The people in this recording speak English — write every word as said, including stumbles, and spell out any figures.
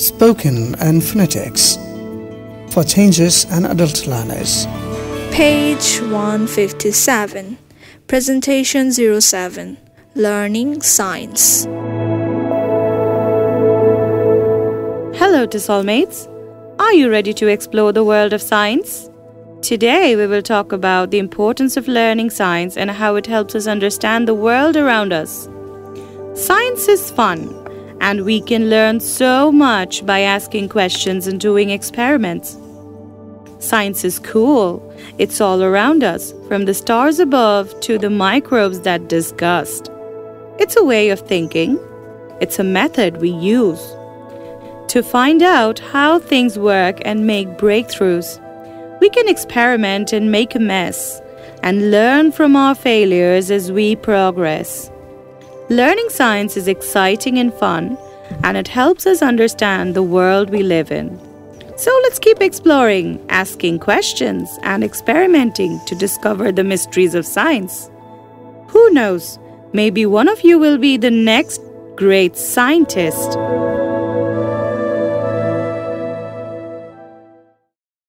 spoken and phonetics for changes and adult learners. Page one fifty-seven, Presentation zero seven, Learning Science. Hello to soulmates. Are you ready to explore the world of science? Today we will talk about the importance of learning science and how it helps us understand the world around us. Science is fun, and we can learn so much by asking questions and doing experiments. Science is cool. It's all around us, from the stars above to the microbes that disgust. It's a way of thinking. It's a method we use to find out how things work and make breakthroughs. We can experiment and make a mess and learn from our failures as we progress. Learning science is exciting and fun, and it helps us understand the world we live in. So let's keep exploring, asking questions, and experimenting to discover the mysteries of science. Who knows? Maybe one of you will be the next great scientist.